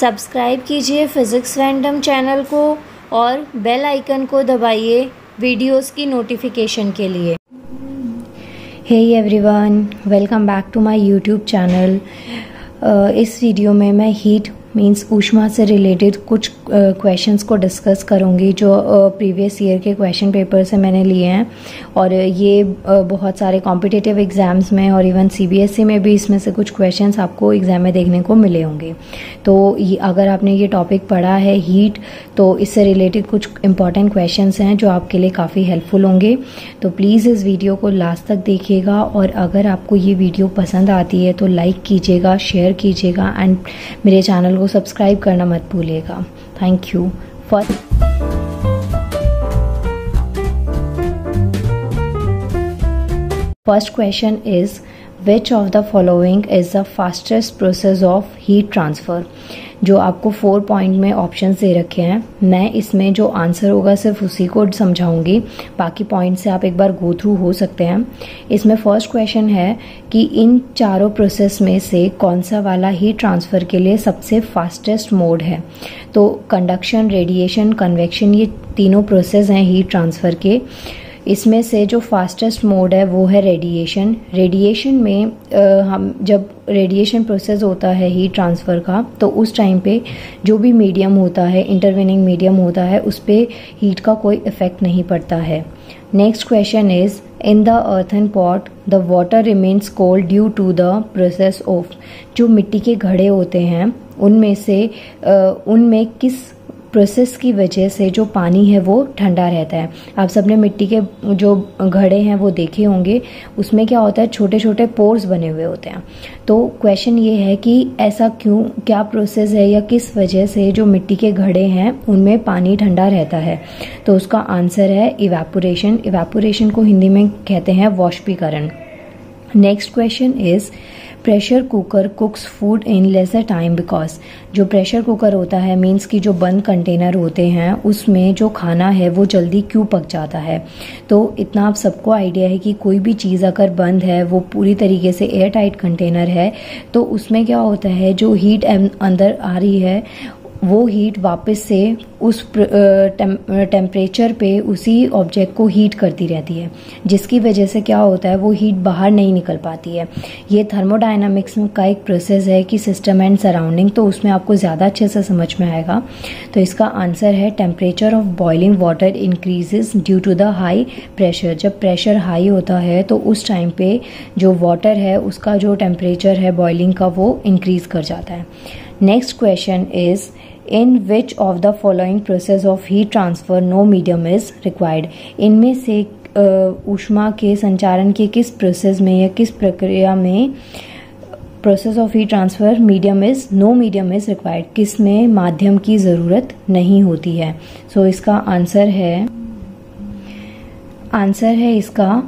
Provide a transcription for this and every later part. Subscribe कीजिए physics Phantom channel को और बेल आइकन को दबाइए वीडियोस की नोटिफिकेशन के लिए। Hey everyone, welcome back to my YouTube channel. इस वीडियो में मैं हीट मींस ऊष्मा से रिलेटेड कुछ क्वेश्चंस को डिस्कस करूंगी जो प्रीवियस ईयर के क्वेश्चन पेपर से मैंने लिए हैं, और ये बहुत सारे कॉम्पिटिटिव एग्ज़ाम्स में और इवन सीबीएसई में भी इसमें से कुछ क्वेश्चंस आपको एग्ज़ाम में देखने को मिले होंगे। तो अगर आपने ये टॉपिक पढ़ा है हीट, तो इससे रिलेटेड कुछ इंपॉर्टेंट क्वेश्चंस हैं जो आपके लिए काफ़ी हेल्पफुल होंगे। तो प्लीज़ इस वीडियो को लास्ट तक देखिएगा, और अगर आपको ये वीडियो पसंद आती है तो लाइक कीजिएगा, शेयर कीजिएगा एंड मेरे चैनल को सब्सक्राइब करना मत भूलिएगा। Thank you for. First question is which of the following is the fastest process of heat transfer. जो आपको 4 पॉइंट में ऑप्शंस दे रखे हैं, मैं इसमें जो आंसर होगा सिर्फ उसी को समझाऊंगी, बाकी पॉइंट से आप एक बार गो थ्रू हो सकते हैं। इसमें फर्स्ट क्वेश्चन है कि इन चारों प्रोसेस में से कौन सा वाला हीट ट्रांसफ़र के लिए सबसे फास्टेस्ट मोड है। तो कंडक्शन, रेडिएशन, कन्वेक्शन, ये तीनों प्रोसेस हैं हीट ट्रांसफ़र के। इसमें से जो फास्टेस्ट मोड है वो है रेडिएशन। रेडिएशन में जब रेडिएशन प्रोसेस होता है हीट ट्रांसफ़र का, तो उस टाइम पे जो भी मीडियम होता है, इंटरवेनिंग मीडियम होता है, उस पर हीट का कोई इफ़ेक्ट नहीं पड़ता है। Next question is in the earthen pot the water remains cold due to the process of. जो मिट्टी के घड़े होते हैं उनमें किस प्रोसेस की वजह से जो पानी है वो ठंडा रहता है। आप सबने मिट्टी के जो घड़े हैं वो देखे होंगे, उसमें क्या होता है, छोटे छोटे पोर्स बने हुए होते हैं। तो क्वेश्चन ये है कि ऐसा क्यों, क्या प्रोसेस है या किस वजह से जो मिट्टी के घड़े हैं उनमें पानी ठंडा रहता है। तो उसका आंसर है इवैपोरेशन। इवैपोरेशन को हिंदी में कहते हैं वाष्पीकरण। Next question is pressure cooker cooks food in lesser time because. जो प्रेशर कुकर होता है मीन्स कि जो बंद कंटेनर होते हैं उसमें जो खाना है वो जल्दी क्यों पक जाता है। तो इतना आप सबको आइडिया है कि कोई भी चीज़ अगर बंद है, वो पूरी तरीके से एयर टाइट कंटेनर है, तो उसमें क्या होता है, जो हीट अंदर आ रही है वो हीट वापस से उस टेम्परेचर पे उसी ऑब्जेक्ट को हीट करती रहती है, जिसकी वजह से क्या होता है, वो हीट बाहर नहीं निकल पाती है। ये थर्मोडायनामिक्स का एक प्रोसेस है कि सिस्टम एंड सराउंडिंग, तो उसमें आपको ज़्यादा अच्छे से समझ में आएगा। तो इसका आंसर है temperature of boiling water increases due to the high pressure. जब प्रेशर हाई होता है तो उस टाइम पे जो वाटर है उसका जो टेम्परेचर है बॉइलिंग का वो इंक्रीज़ कर जाता है। Next question is in which of the following process of heat transfer no medium is required. इनमें से ऊष्मा के संचारण के किस प्रोसेस में या किस प्रक्रिया में process of heat transfer no medium is required. किस में माध्यम की ज़रूरत नहीं होती है। सो इसका आंसर है इसका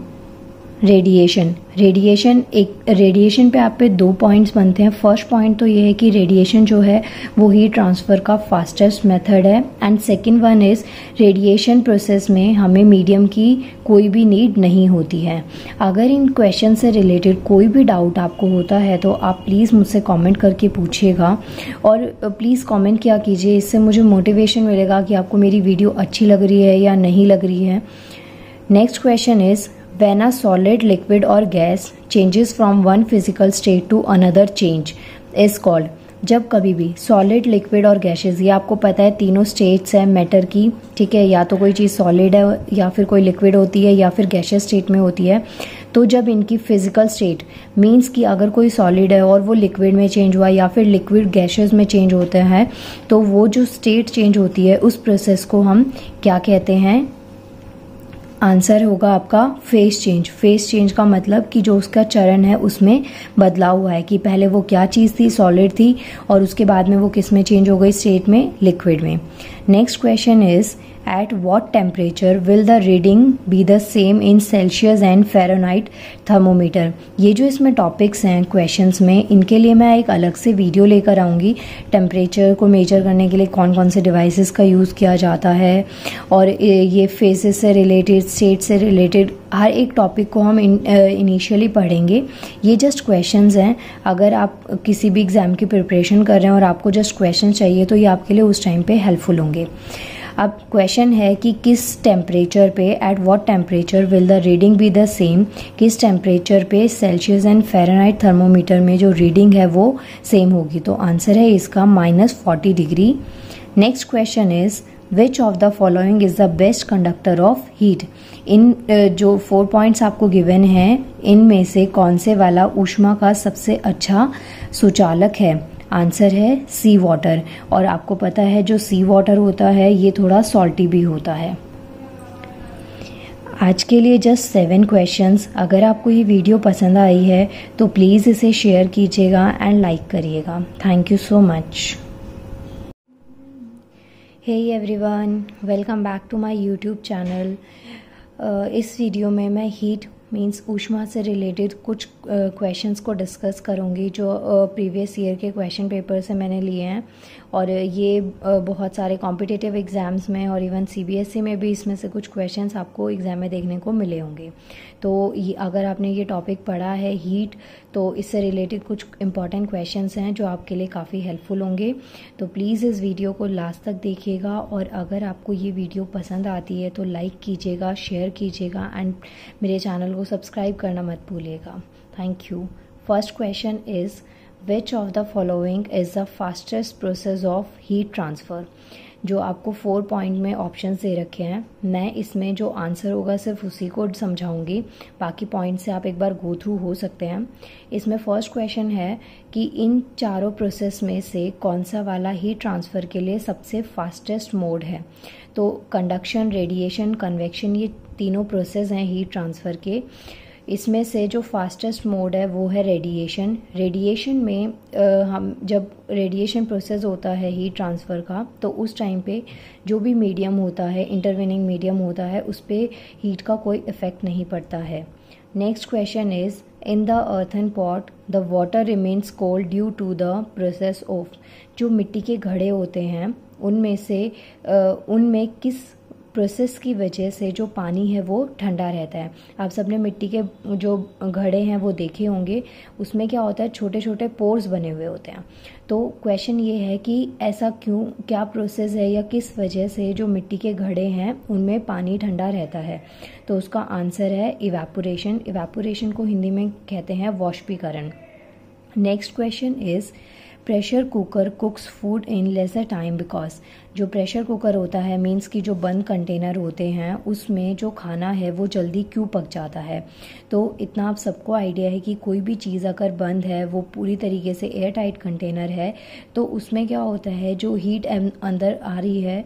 रेडिएशन। रेडिएशन पे आप पे 2 पॉइंट्स बनते हैं। फर्स्ट पॉइंट तो ये है कि रेडिएशन जो है वो हीट ट्रांसफ़र का फास्टेस्ट मेथड है, and second one is radiation process में हमें मीडियम की कोई भी नीड नहीं होती है। अगर इन क्वेश्चन से रिलेटेड कोई भी डाउट आपको होता है तो आप प्लीज़ मुझसे कमेंट करके पूछिएगा, और प्लीज़ कमेंट किया कीजिए, इससे मुझे मोटिवेशन मिलेगा कि आपको मेरी वीडियो अच्छी लग रही है या नहीं लग रही है। Next question is When a solid, liquid or gas changes from one physical state to another change is called. जब कभी भी सॉलिड, लिक्विड और गैसेस, ये आपको पता है तीनों स्टेट्स हैं मैटर की, ठीक है, या तो कोई चीज़ सॉलिड है या फिर कोई लिक्विड होती है या फिर गैसेस स्टेट में होती है। तो जब इनकी फिजिकल स्टेट मींस कि अगर कोई सॉलिड है और वो लिक्विड में चेंज हुआ या फिर लिक्विड गैसेस में चेंज होता है, तो वो जो स्टेट चेंज होती है उस प्रोसेस को हम क्या कहते हैं। आंसर होगा आपका फेस चेंज। फेस चेंज का मतलब कि जो उसका चरण है उसमें बदलाव हुआ है, कि पहले वो क्या चीज़ थी, सॉलिड थी, और उसके बाद में वो किस में चेंज हो गई, स्टेट में, लिक्विड में। Next question is At what temperature will the reading be the same in Celsius and Fahrenheit thermometer? ये जो इसमें टॉपिक्स हैं क्वेश्चंस में, इनके लिए मैं एक अलग से वीडियो लेकर आऊँगी। टेम्परेचर को मेजर करने के लिए कौन कौन से डिवाइसेस का यूज़ किया जाता है, और ये फेसेस से रिलेटेड, स्टेट से रिलेटेड, हर एक टॉपिक को हम इनिशियली पढ़ेंगे। ये जस्ट क्वेश्चंस हैं। अगर आप किसी भी एग्ज़ाम की प्रिपरेशन कर रहे हैं और आपको जस्ट क्वेश्चन चाहिए तो ये आपके लिए उस टाइम पे हेल्पफुल होंगे। अब क्वेश्चन है कि किस टेम्परेचर पे, at what temperature will the reading be the same, किस टेम्परेचर पे सेल्सियस एंड फ़ारेनहाइट थर्मोमीटर में जो रीडिंग है वो सेम होगी। तो आंसर है इसका -40 degree. Next question is which of the following is the best conductor of heat. इन जो 4 पॉइंट्स आपको गिवन हैं, इनमें से कौन से वाला ऊष्मा का सबसे अच्छा सुचालक है? आंसर है सी वाटर। और आपको पता है जो सी वाटर होता है ये थोड़ा सॉल्टी भी होता है। आज के लिए जस्ट 7 क्वेश्चंस। अगर आपको ये वीडियो पसंद आई है तो प्लीज़ इसे शेयर कीजिएगा एंड लाइक करिएगा। Thank you so much. Hey everyone, welcome back to my YouTube channel. इस वीडियो में मैं हीट मीन्स ऊष्मा से रिलेटेड कुछ क्वेश्चंस को डिस्कस करूँगी जो प्रीवियस ईयर के क्वेश्चन पेपर से मैंने लिए हैं, और ये बहुत सारे कॉम्पिटिटिव एग्ज़ाम्स में और इवन सीबीएसई में भी इसमें से कुछ क्वेश्चंस आपको एग्ज़ाम में देखने को मिले होंगे। तो अगर आपने ये टॉपिक पढ़ा है हीट, तो इससे रिलेटेड कुछ इंपॉर्टेंट क्वेश्चंस हैं जो आपके लिए काफ़ी हेल्पफुल होंगे। तो प्लीज़ इस वीडियो को लास्ट तक देखिएगा, और अगर आपको ये वीडियो पसंद आती है तो लाइक कीजिएगा, शेयर कीजिएगा एंड मेरे चैनल को सब्सक्राइब करना मत भूलिएगा। Thank you. First question is which of the following is the fastest process of heat transfer. जो आपको 4 पॉइंट में ऑप्शंस दे रखे हैं, मैं इसमें जो आंसर होगा सिर्फ उसी को समझाऊंगी, बाकी पॉइंट से आप एक बार गो थ्रू हो सकते हैं। इसमें फर्स्ट क्वेश्चन है कि इन चारों प्रोसेस में से कौन सा वाला हीट ट्रांसफ़र के लिए सबसे फास्टेस्ट मोड है। तो कंडक्शन, रेडिएशन, कन्वेक्शन, ये तीनों प्रोसेस हैं हीट ट्रांसफ़र के। इसमें से जो फास्टेस्ट मोड है वो है रेडिएशन। रेडिएशन में जब रेडिएशन प्रोसेस होता है हीट ट्रांसफ़र का, तो उस टाइम पे जो भी मीडियम होता है, इंटरवेनिंग मीडियम होता है, उस पर हीट का कोई इफ़ेक्ट नहीं पड़ता है। Next question is in the earthen pot the water remains cold due to the process of. जो मिट्टी के घड़े होते हैं उनमें से उनमें किस प्रोसेस की वजह से जो पानी है वो ठंडा रहता है। आप सबने मिट्टी के जो घड़े हैं वो देखे होंगे, उसमें क्या होता है, छोटे छोटे पोर्स बने हुए होते हैं। तो क्वेश्चन ये है कि ऐसा क्यों, क्या प्रोसेस है या किस वजह से जो मिट्टी के घड़े हैं उनमें पानी ठंडा रहता है। तो उसका आंसर है इवैपोरेशन। इवैपोरेशन को हिंदी में कहते हैं वाष्पीकरण। Next question is pressure cooker cooks food in lesser time because. जो प्रेशर कुकर होता है मीन्स कि जो बंद कंटेनर होते हैं उसमें जो खाना है वो जल्दी क्यों पक जाता है। तो इतना आप सबको आइडिया है कि कोई भी चीज़ अगर बंद है, वो पूरी तरीके से एयर टाइट कंटेनर है, तो उसमें क्या होता है, जो हीट अंदर आ रही है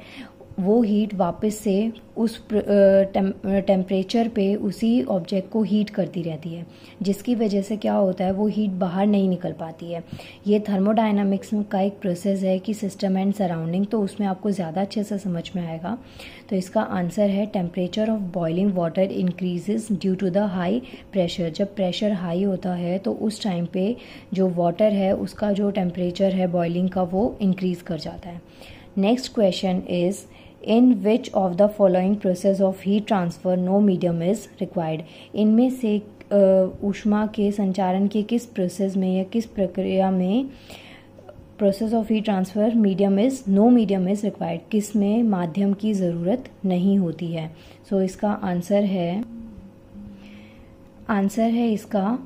वो हीट वापस से उस टेम्परेचर पे उसी ऑब्जेक्ट को हीट करती रहती है, जिसकी वजह से क्या होता है, वो हीट बाहर नहीं निकल पाती है। ये थर्मोडायनामिक्स का एक प्रोसेस है कि सिस्टम एंड सराउंडिंग, तो उसमें आपको ज़्यादा अच्छे से समझ में आएगा। तो इसका आंसर है temperature of boiling water increases due to the high pressure. जब प्रेशर हाई होता है तो उस टाइम पे जो वाटर है उसका जो टेम्परेचर है बॉइलिंग का वो इंक्रीज़ कर जाता है। Next question is in which of the following process of heat transfer no medium is required. इनमें से ऊष्मा के संचारण के किस प्रोसेस में या किस प्रक्रिया में process of heat transfer medium is, no medium is required, किस में माध्यम की ज़रूरत नहीं होती है। सो इसका आंसर है इसका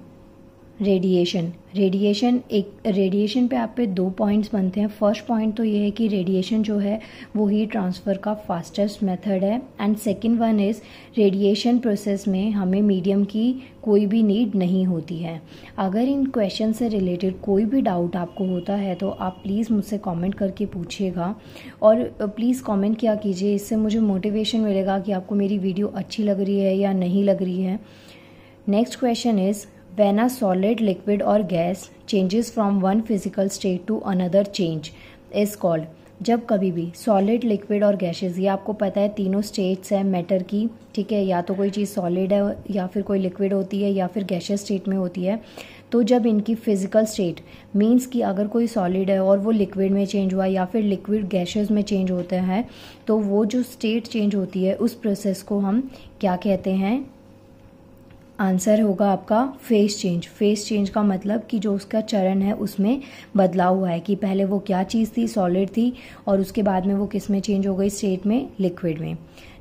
रेडिएशन। रेडिएशन पे आप पे 2 पॉइंट्स बनते हैं। फर्स्ट पॉइंट तो ये है कि रेडिएशन जो है वो हीट ट्रांसफ़र का फास्टेस्ट मेथड है, and second one is radiation process में हमें मीडियम की कोई भी नीड नहीं होती है। अगर इन क्वेश्चन से रिलेटेड कोई भी डाउट आपको होता है तो आप प्लीज़ मुझसे कमेंट करके पूछिएगा, और प्लीज़ कमेंट किया कीजिए, इससे मुझे मोटिवेशन मिलेगा कि आपको मेरी वीडियो अच्छी लग रही है या नहीं लग रही है। Next question is When a solid, liquid or gas changes from one physical state to another change is called। जब कभी भी सॉलिड, लिक्विड और गैसेस, ये आपको पता है तीनों स्टेट्स हैं मैटर की, ठीक है, या तो कोई चीज़ सॉलिड है या फिर कोई लिक्विड होती है या फिर गैसेस स्टेट में होती है। तो जब इनकी फिजिकल स्टेट मीन्स कि अगर कोई सॉलिड है और वो लिक्विड में चेंज हुआ या फिर लिक्विड गैसेस में चेंज होता है, तो वो जो स्टेट चेंज होती है उस प्रोसेस को हम क्या कहते हैं? आंसर होगा आपका फेस चेंज। फेस चेंज का मतलब कि जो उसका चरण है उसमें बदलाव हुआ है, कि पहले वो क्या चीज़ थी, सॉलिड थी, और उसके बाद में वो किस में चेंज हो गई, स्टेट में, लिक्विड में।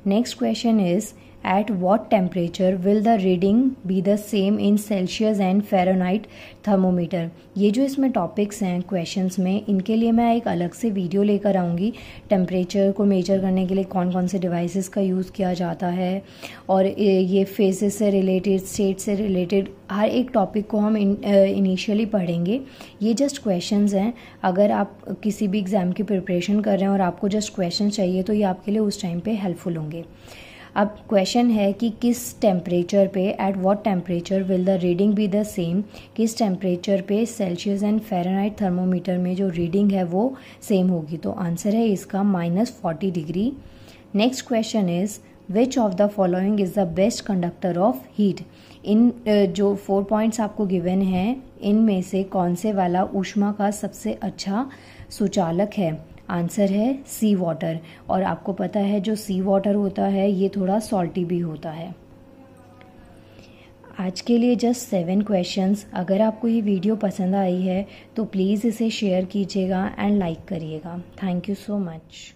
Next question is at what temperature will the reading be the same in Celsius and Fahrenheit thermometer. ये जो इसमें टॉपिक्स हैं क्वेश्चंस में, इनके लिए मैं एक अलग से वीडियो लेकर आऊँगी। टेम्परेचर को मेजर करने के लिए कौन कौन से डिवाइसेस का यूज़ किया जाता है, और ये फेजेस से रिलेटेड, स्टेट से रिलेटेड, हर एक टॉपिक को हम इनिशियली पढ़ेंगे। ये जस्ट क्वेश्चंस हैं। अगर आप किसी भी एग्ज़ाम की प्रिपरेशन कर रहे हैं और आपको जस्ट क्वेश्चन चाहिए तो ये आपके लिए उस टाइम पर हेल्पफुल होंगे। अब क्वेश्चन है कि किस टेम्परेचर पे, at what temperature will the reading be the same, किस टेम्परेचर पे सेल्सियस एंड फ़ारेनहाइट थर्मोमीटर में जो रीडिंग है वो सेम होगी। तो आंसर है इसका -40 degree. Next question is which of the following is the best conductor of heat. इन जो 4 पॉइंट्स आपको गिवन हैं, इनमें से कौन से वाला ऊष्मा का सबसे अच्छा सुचालक है? आंसर है सी वाटर। और आपको पता है जो सी वाटर होता है ये थोड़ा सॉल्टी भी होता है। आज के लिए जस्ट 7 क्वेश्चंस। अगर आपको ये वीडियो पसंद आई है तो प्लीज़ इसे शेयर कीजिएगा एंड लाइक करिएगा। Thank you so much.